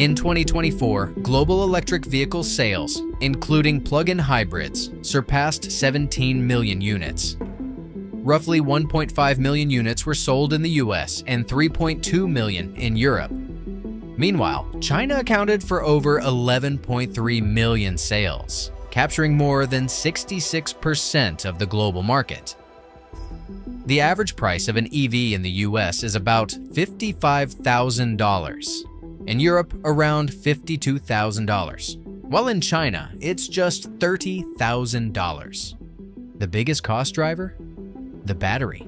In 2024, global electric vehicle sales, including plug-in hybrids, surpassed 17 million units. Roughly 1.5 million units were sold in the US and 3.2 million in Europe. Meanwhile, China accounted for over 11.3 million sales, capturing more than 66% of the global market. The average price of an EV in the US is about $55,000, in Europe around $52,000, while in China it's just $30,000. The biggest cost driver? The battery,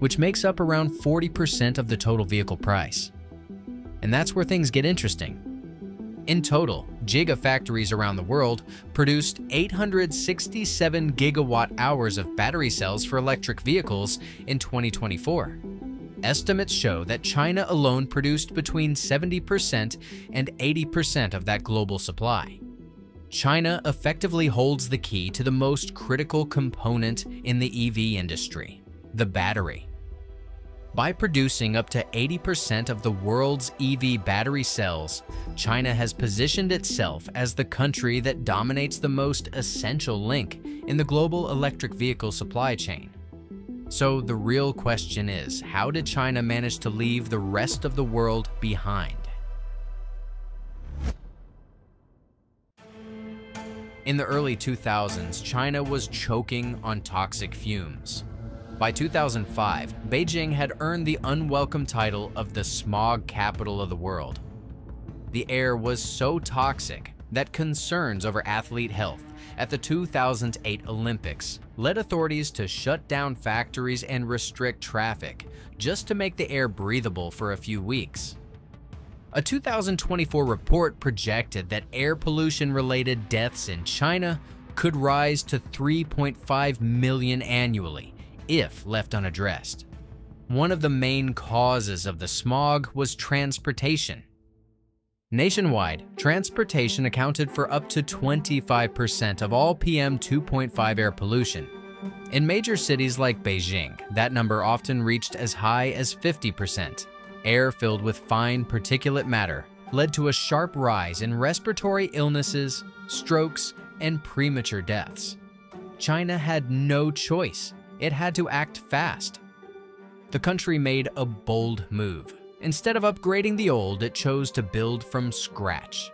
which makes up around 40% of the total vehicle price. And that's where things get interesting. In total, gigafactories around the world produced 867 gigawatt-hours of battery cells for electric vehicles in 2024. Estimates show that China alone produced between 70% and 80% of that global supply. China effectively holds the key to the most critical component in the EV industry, the battery. By producing up to 80% of the world's EV battery cells, China has positioned itself as the country that dominates the most essential link in the global electric vehicle supply chain. So the real question is, how did China manage to leave the rest of the world behind? In the early 2000s, China was choking on toxic fumes. By 2005, Beijing had earned the unwelcome title of the smog capital of the world. The air was so toxic that concerns over athlete health at the 2008 Olympics led authorities to shut down factories and restrict traffic just to make the air breathable for a few weeks. A 2024 report projected that air pollution-related deaths in China could rise to 3.5 million annually if left unaddressed. One of the main causes of the smog was transportation. Nationwide, transportation accounted for up to 25% of all PM 2.5 air pollution. In major cities like Beijing, that number often reached as high as 50%. Air filled with fine particulate matter led to a sharp rise in respiratory illnesses, strokes, and premature deaths. China had no choice. It had to act fast. The country made a bold move. Instead of upgrading the old, it chose to build from scratch.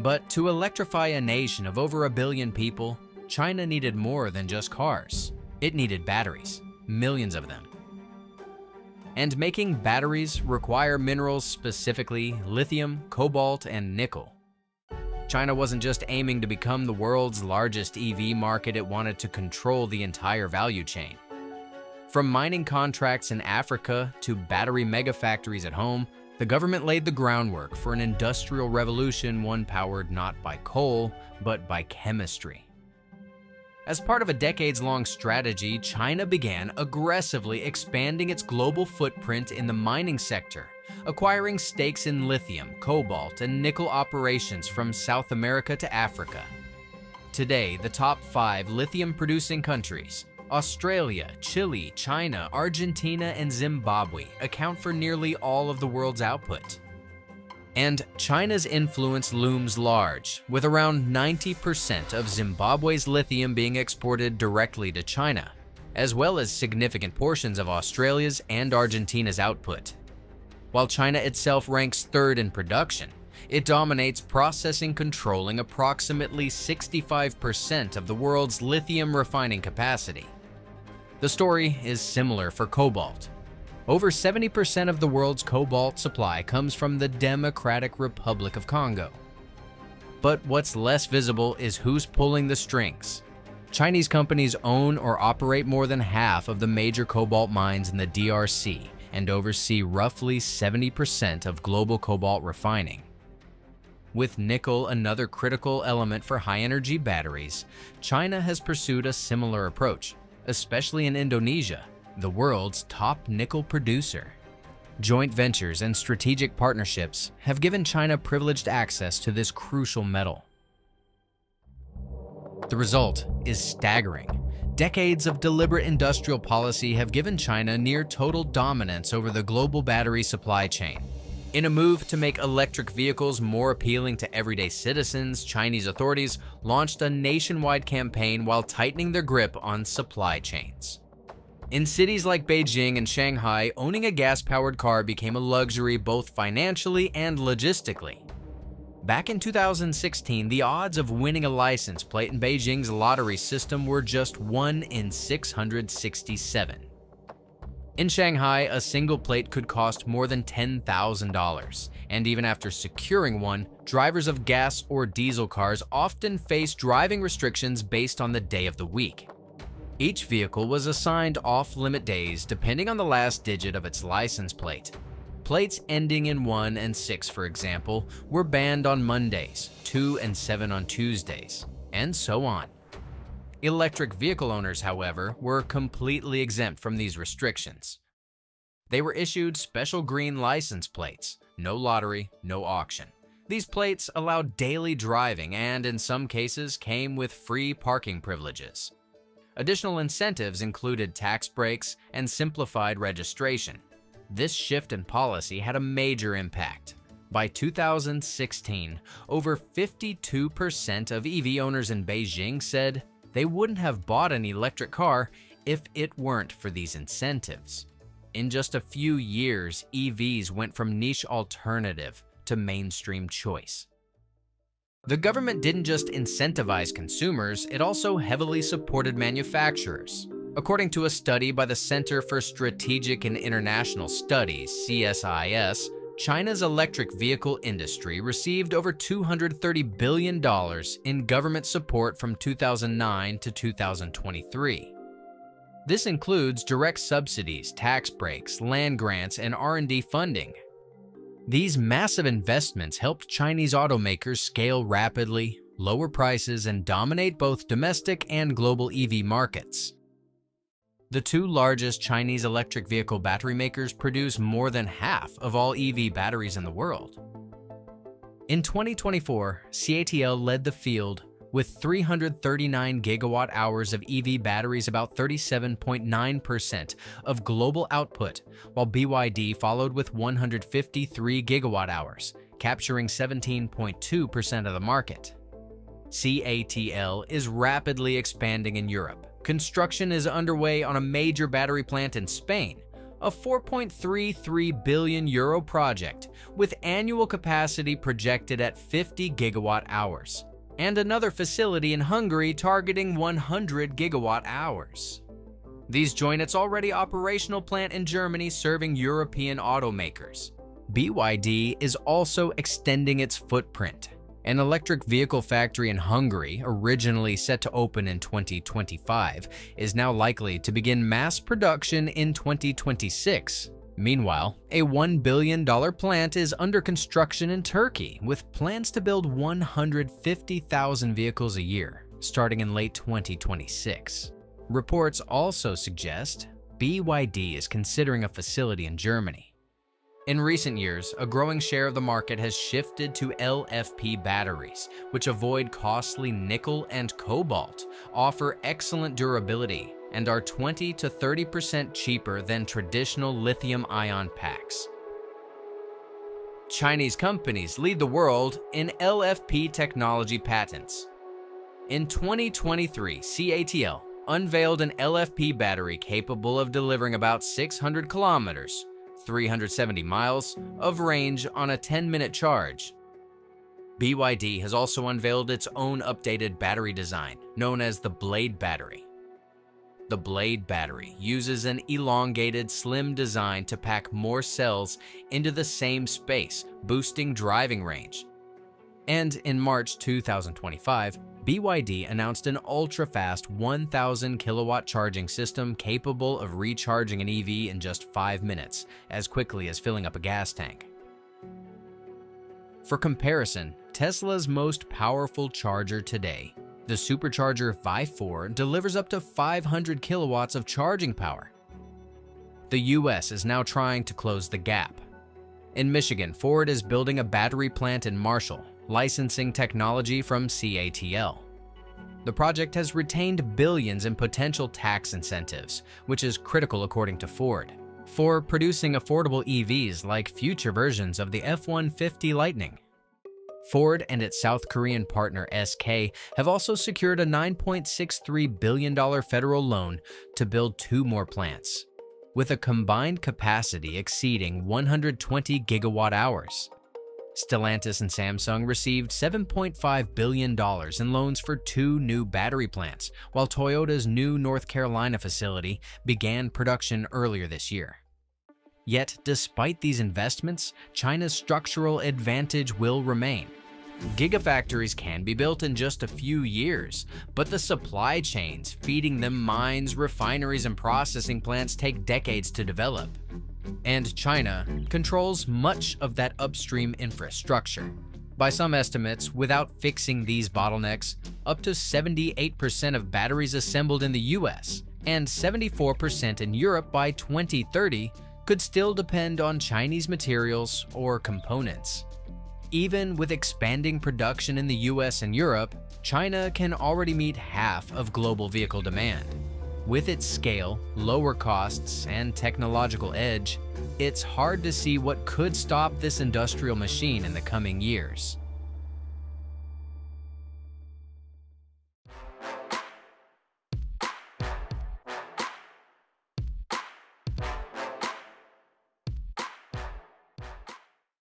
But to electrify a nation of over a billion people, China needed more than just cars. It needed batteries, millions of them. And making batteries require minerals, specifically lithium, cobalt, and nickel. China wasn't just aiming to become the world's largest EV market, it wanted to control the entire value chain. From mining contracts in Africa to battery megafactories at home, the government laid the groundwork for an industrial revolution, one powered not by coal, but by chemistry. As part of a decades-long strategy, China began aggressively expanding its global footprint in the mining sector, acquiring stakes in lithium, cobalt, and nickel operations from South America to Africa. Today, the top 5 lithium-producing countries, Australia, Chile, China, Argentina, and Zimbabwe, account for nearly all of the world's output. And China's influence looms large, with around 90% of Zimbabwe's lithium being exported directly to China, as well as significant portions of Australia's and Argentina's output. While China itself ranks third in production, it dominates processing, controlling approximately 65% of the world's lithium refining capacity. The story is similar for cobalt. Over 70% of the world's cobalt supply comes from the Democratic Republic of Congo. But what's less visible is who's pulling the strings. Chinese companies own or operate more than half of the major cobalt mines in the DRC and oversee roughly 70% of global cobalt refining. With nickel, another critical element for high-energy batteries, China has pursued a similar approach, especially in Indonesia, the world's top nickel producer. Joint ventures and strategic partnerships have given China privileged access to this crucial metal. The result is staggering. Decades of deliberate industrial policy have given China near total dominance over the global battery supply chain. In a move to make electric vehicles more appealing to everyday citizens, Chinese authorities launched a nationwide campaign while tightening their grip on supply chains. In cities like Beijing and Shanghai, owning a gas-powered car became a luxury both financially and logistically. Back in 2016, the odds of winning a license plate in Beijing's lottery system were just 1 in 667. In Shanghai, a single plate could cost more than $10,000, and even after securing one, drivers of gas or diesel cars often face driving restrictions based on the day of the week. Each vehicle was assigned off-limit days depending on the last digit of its license plate. Plates ending in 1 and 6, for example, were banned on Mondays, 2 and 7 on Tuesdays, and so on. Electric vehicle owners, however, were completely exempt from these restrictions. They were issued special green license plates, no lottery, no auction. These plates allowed daily driving and, in some cases, came with free parking privileges. Additional incentives included tax breaks and simplified registration. This shift in policy had a major impact. By 2016, over 52% of EV owners in Beijing said they wouldn't have bought an electric car if it weren't for these incentives. In just a few years, EVs went from niche alternative to mainstream choice. The government didn't just incentivize consumers, it also heavily supported manufacturers. According to a study by the Center for Strategic and International Studies, CSIS, China's electric vehicle industry received over $230 billion in government support from 2009 to 2023. This includes direct subsidies, tax breaks, land grants, and R&D funding. These massive investments helped Chinese automakers scale rapidly, lower prices, and dominate both domestic and global EV markets. The two largest Chinese electric vehicle battery makers produce more than half of all EV batteries in the world. In 2024, CATL led the field with 339 gigawatt-hours of EV batteries, about 37.9% of global output, while BYD followed with 153 gigawatt-hours, capturing 17.2% of the market. CATL is rapidly expanding in Europe. Construction is underway on a major battery plant in Spain, a 4.33 billion euro project with annual capacity projected at 50 gigawatt-hours, and another facility in Hungary targeting 100 gigawatt-hours. These join its already operational plant in Germany serving European automakers. BYD is also extending its footprint. An electric vehicle factory in Hungary, originally set to open in 2025, is now likely to begin mass production in 2026. Meanwhile, a $1 billion plant is under construction in Turkey, with plans to build 150,000 vehicles a year, starting in late 2026. Reports also suggest BYD is considering a facility in Germany. In recent years, a growing share of the market has shifted to LFP batteries, which avoid costly nickel and cobalt, offer excellent durability, and are 20 to 30% cheaper than traditional lithium-ion packs. Chinese companies lead the world in LFP technology patents. In 2023, CATL unveiled an LFP battery capable of delivering about 600 kilometers, 370 miles of range on a 10-minute charge. BYD has also unveiled its own updated battery design, known as the Blade Battery. The Blade Battery uses an elongated, slim design to pack more cells into the same space, boosting driving range. And in March 2025, BYD announced an ultra-fast 1,000-kilowatt charging system capable of recharging an EV in just 5 minutes, as quickly as filling up a gas tank. For comparison, Tesla's most powerful charger today, the Supercharger Vi4, delivers up to 500 kilowatts of charging power. The U.S. is now trying to close the gap. In Michigan, Ford is building a battery plant in Marshall, licensing technology from CATL. The project has retained billions in potential tax incentives, which is critical according to Ford. for producing affordable EVs like future versions of the F-150 Lightning. Ford and its South Korean partner SK have also secured a $9.63 billion federal loan to build 2 more plants, with a combined capacity exceeding 120 gigawatt-hours. Stellantis and Samsung received $7.5 billion in loans for 2 new battery plants, while Toyota's new North Carolina facility began production earlier this year. Yet, despite these investments, China's structural advantage will remain. Gigafactories can be built in just a few years, but the supply chains feeding them mines, refineries, and processing plants take decades to develop. And China controls much of that upstream infrastructure. By some estimates, without fixing these bottlenecks, up to 78% of batteries assembled in the US and 74% in Europe by 2030 could still depend on Chinese materials or components. Even with expanding production in the US and Europe, China can already meet half of global vehicle demand. With its scale, lower costs, and technological edge, it's hard to see what could stop this industrial machine in the coming years.